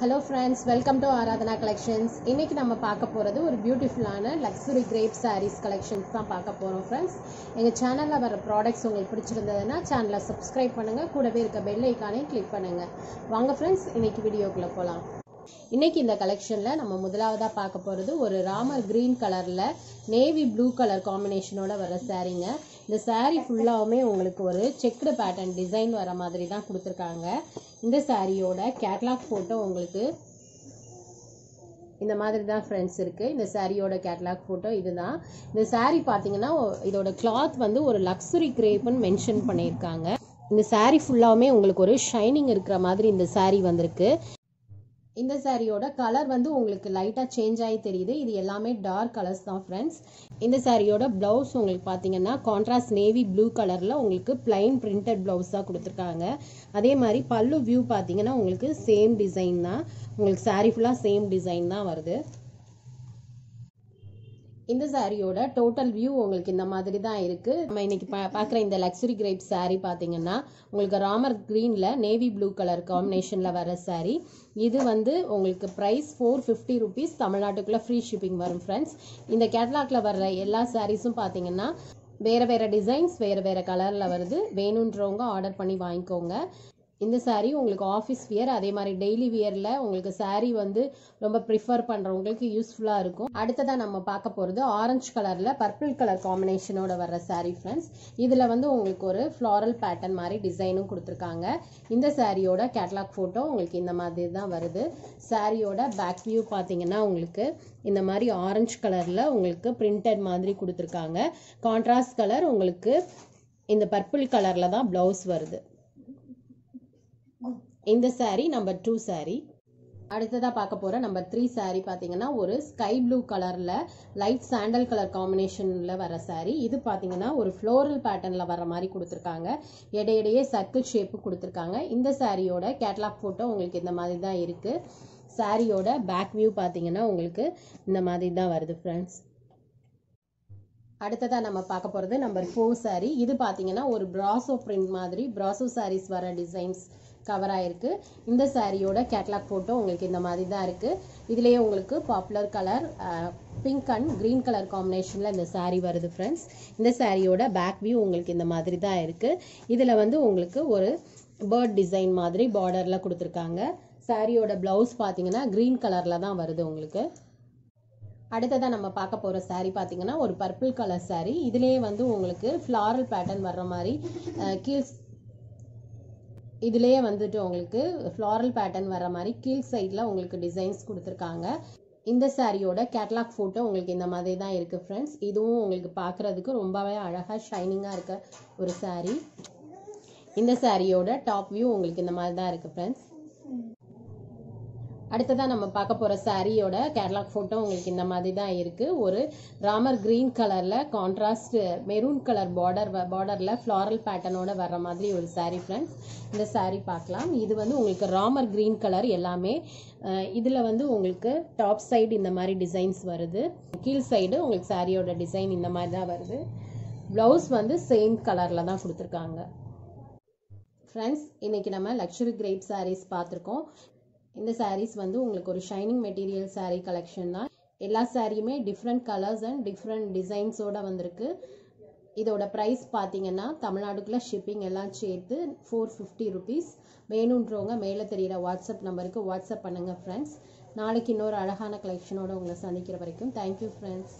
Hello friends welcome to Aradhana collections इनके नम्म पार्क्क पोरदु और beautiful luxury crepe saris collections तान पार्क्क पोरोम फ्रेंड्स एंगा चैनलला वरा प्रोडक्ट्स उंगलुक्कु पिडिच्चिरुंददुन्ना चैनलला सब्सक्राइब पण्णुंगा कूडवे इरुक्क बेल आइकॉनै क्लिक पण्णुंगा वांगा फ्रेंड्स इनके वीडियोक्कुल्ल पोलाम। इनकी कलेक्शन नम्म मुदलावदा पार्क्क पोरदु और रामर ग्रीन कलरला नेवी ब्लू कलर कॉम्बिनेशनोड वरा सारींगा। இந்த saree ஃபுல்லாமே உங்களுக்கு ஒரு செக்ட் பேட்டர்ன் டிசைன் வர மாதிரி தான் கொடுத்திருக்காங்க। இந்த சாரியோட கேட்டலாக் போட்டோ உங்களுக்கு இந்த மாதிரி தான் फ्रेंड्स இருக்கு। இந்த சாரியோட கேட்டலாக் போட்டோ இதுதான்। இந்த saree பாத்தீங்கன்னா இதோட cloth வந்து ஒரு luxury crepe னு மென்ஷன் பண்ணிருக்காங்க। இந்த saree ஃபுல்லாமே உங்களுக்கு ஒரு ஷைனிங் இருக்கிற மாதிரி இந்த saree வந்திருக்கு। இந்த சாரியோட கலர் வந்து உங்களுக்கு லைட்டா சேஞ்ச் ஆயி தெரியுது। இது எல்லாமே டார்க் கலர்ஸ் தான் फ्रेंड्स। இந்த சாரியோட ब्लाउஸ் உங்களுக்கு பாத்தீங்கன்னா கான்ட்ராஸ்ட் நேவி ப்ளூ கலர்ல உங்களுக்கு ப்ளைன் பிரிண்டட் ब्लाउஸா கொடுத்திருக்காங்க। அதே மாதிரி பல்லு வியூ பாத்தீங்கன்னா உங்களுக்கு சேம் டிசைன் தான், உங்களுக்கு சாரி ஃபுல்லா சேம் டிசைன் தான் வருது। இந்த சாரியோட டோட்டல் வியூ உங்களுக்கு இந்த மாதிரி தான் இருக்கு। நம்ம இன்னைக்கு பார்க்குற இந்த லக்ஸரி கிரேப் சாரி பாத்தீங்கன்னா உங்களுக்கு ராமர் கிரீன்ல நேவி ப்ளூ கலர் காம்பினேஷன்ல வர சாரி। இது வந்து உங்களுக்கு பிரைஸ் 450 ரூபீஸ், தமிழ்நாட்டுக்குள்ள ஃப்ரீ ஷிப்பிங் வரும் फ्रेंड्स। இந்த கேட்டலாக்ல வர எல்லா சாரீஸும் பாத்தீங்கன்னா வேற வேற டிசைன்ஸ் வேற வேற கலர்ல வருது। வேணும்ன்றவங்க ஆர்டர் பண்ணி வாங்கிக்கோங்க। இந்த சாரி உங்களுக்கு ஆபீஸ் வியர் அதே மாதிரி டெய்லி வியர்ல உங்களுக்கு சாரி வந்து ரொம்ப பிரிஃபர் பண்றவங்களுக்கு யூஸ்ஃபுல்லா இருக்கும்। அடுத்ததா நம்ம பார்க்க போறது ஆரஞ்சு கலர்ல பர்பிள் கலர் காம்பினேஷனோட வர சாரி फ्रेंड्स। இதுல வந்து உங்களுக்கு ஒரு ஃப்ளாரல் பேட்டர்ன் மாதிரி டிசைனும் கொடுத்திருக்காங்க। இந்த சாரியோட கேட்டலாக் போட்டோ உங்களுக்கு இந்த மாதிரி தான் வருது। சாரியோட பேக் வியூ பாத்தீங்கன்னா உங்களுக்கு இந்த மாதிரி ஆரஞ்சு கலர்ல உங்களுக்கு பிரிண்டட் மாதிரி கொடுத்திருக்காங்க। கான்ட்ராஸ்ட் கலர் உங்களுக்கு இந்த பர்பிள் கலர்ல தான் ब्लाउஸ் வருது। இந்த சாரி நம்பர் 2 சாரி। அடுத்ததா பார்க்க போற நம்பர் 3 சாரி பாத்தீங்கன்னா ஒரு ஸ்கை ப்ளூ கலர்ல லைட் சாண்டல் கலர் காம்பினேஷன்ல வர சாரி। இது பாத்தீங்கன்னா ஒரு ஃப்ளோரல் பேட்டர்ன்ல வர மாதிரி கொடுத்திருக்காங்க। எடையடையே சர்க்கிள் ஷேப் கொடுத்திருக்காங்க। இந்த சாரியோட கேட்டலாக் போட்டோ உங்களுக்கு இந்த மாதிரி தான் இருக்கு। சாரியோட பேக் வியூ பாத்தீங்கன்னா உங்களுக்கு இந்த மாதிரி தான் வருது फ्रेंड्स। அடுத்ததா நம்ம பார்க்க போறது நம்பர் 4 சாரி। இது பாத்தீங்கன்னா ஒரு பிராசோ பிரிண்ட் மாதிரி பிராசோ சாரீஸ் வர டிசைன்ஸ் कवर आयिरुक्कु। इंदा सारियोड कैटलॉग फोटो उंगलुक्कु इंदा मादिरी तान इरुक्कु। इदिलेये उंगलुक्कु popular colour pink and green colour कॉम्बिनेशनला इंदा सारी वरुदु फ्रेंड्स। इंदा सारियोड बैक व्यू उंगलुक्कु इंदा मादिरी तान इरुक्कु। इदिला वंदु उंगलुक्कु ओरु बर्ड डिजाइन मादिरी बॉर्डरला कुडुत्तिरुक्कांग। सारियोड ब्लाउज पातींगना ग्रीन कलरला तान वरुदु उंगलुक्कु। அடுத்ததா நம்ம பார்க்க போற saree பாத்தீங்கன்னா ஒரு பர்பிள் கலர் saree। இதிலேயே வந்து உங்களுக்கு floral pattern வர்ற மாதிரி கீழ் இதுலயே வந்துட்டு உங்களுக்கு floral pattern வர மாதிரி கீழ் சைடுல உங்களுக்கு டிசைன்ஸ் கொடுத்திருக்காங்க। இந்த சாரியோட கேட்டலாக் போட்டோ உங்களுக்கு இந்த மாதிரி தான் இருக்கு फ्रेंड्स। இதுவும் உங்களுக்கு பார்க்கிறதுக்கு ரொம்பவே அழகா ஷைனிங்கா இருக்க ஒரு saree। இந்த சாரியோட டாப் வியூ உங்களுக்கு இந்த மாதிரி தான் இருக்கு फ्रेंड्स। அடுத்ததா நம்ம பார்க்க போற சாரியோட கேட்டலாக் போட்டோ உங்களுக்கு இந்த மாதிரி தான் இருக்கு। ஒரு ராமர் கிரீன் கலர்ல கான்ட்ராஸ்ட் மெரூன் கலர் பார்டர்ல ஃப்ளாரல் பேட்டர்னோட வர மாதிரி ஒரு சாரி फ्रेंड्स। இந்த சாரி பார்க்கலாம்। இது வந்து உங்களுக்கு ராமர் கிரீன் கலர் எல்லாமே। இதுல வந்து உங்களுக்கு டாப் சைடு இந்த மாதிரி டிசைன்ஸ் வருது। கீழ் சைடு உங்களுக்கு சாரியோட டிசைன் இந்த மாதிரி தான் வருது। ब्लाउஸ் வந்து சேம் கலர்ல தான் கொடுத்திருக்காங்க फ्रेंड्स। இன்னைக்கு நம்ம லக்ஸரி கிரேப் சாரீஸ் பாத்துறோம்। இந்த சாரீஸ் வந்து உங்களுக்கு ஒரு ஷைனிங் மெட்டீரியல் சாரி கலெக்ஷன் தான்। எல்லா சாரியுமே டிஃப்ரெண்ட் கலர்ஸ் அண்ட் டிஃப்ரெண்ட் டிசைன்ஸோட வந்திருக்கு। இதோட பிரைஸ் பாத்தீங்கன்னா தமிழ்நாடுக்குள்ள ஷிப்பிங் எல்லாம் சேர்த்து 450 ரூபீஸ்। வேணும்ன்றவங்க மேல தெரியுற வாட்ஸ்அப் நம்பருக்கு வாட்ஸ்அப் பண்ணுங்க फ्रेंड्स। நாளைக்கு இன்னொரு அழகான கலெக்ஷனோட உங்களை சந்திக்கிற வரைக்கும் தேங்க்யூ फ्रेंड्स।